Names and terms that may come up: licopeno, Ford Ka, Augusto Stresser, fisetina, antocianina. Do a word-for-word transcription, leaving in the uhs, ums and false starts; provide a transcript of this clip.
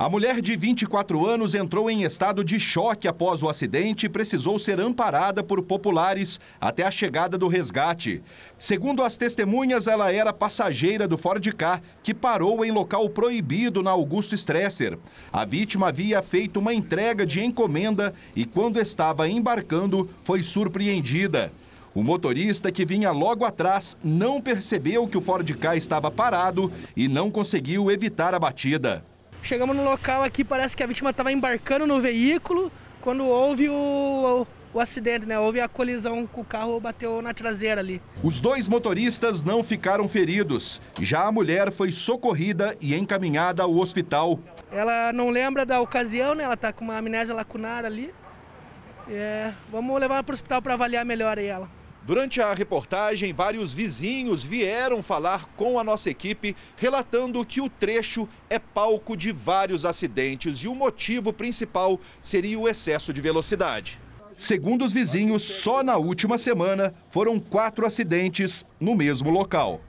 A mulher de vinte e quatro anos entrou em estado de choque após o acidente e precisou ser amparada por populares até a chegada do resgate. Segundo as testemunhas, ela era passageira do Ford Ka, que parou em local proibido na Augusto Stresser. A vítima havia feito uma entrega de encomenda e, quando estava embarcando, foi surpreendida. O motorista, que vinha logo atrás, não percebeu que o Ford Ka estava parado e não conseguiu evitar a batida. Chegamos no local aqui, parece que a vítima estava embarcando no veículo quando houve o, o, o acidente, né? Houve a colisão com o carro, bateu na traseira ali. Os dois motoristas não ficaram feridos. Já a mulher foi socorrida e encaminhada ao hospital. Ela não lembra da ocasião, né? Ela está com uma amnésia lacunar ali. É, vamos levar ela para o hospital para avaliar melhor aí ela. Durante a reportagem, vários vizinhos vieram falar com a nossa equipe, relatando que o trecho é palco de vários acidentes e o motivo principal seria o excesso de velocidade. Segundo os vizinhos, só na última semana foram quatro acidentes no mesmo local.